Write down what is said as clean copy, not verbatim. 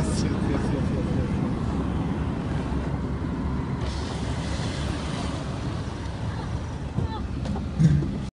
мясо.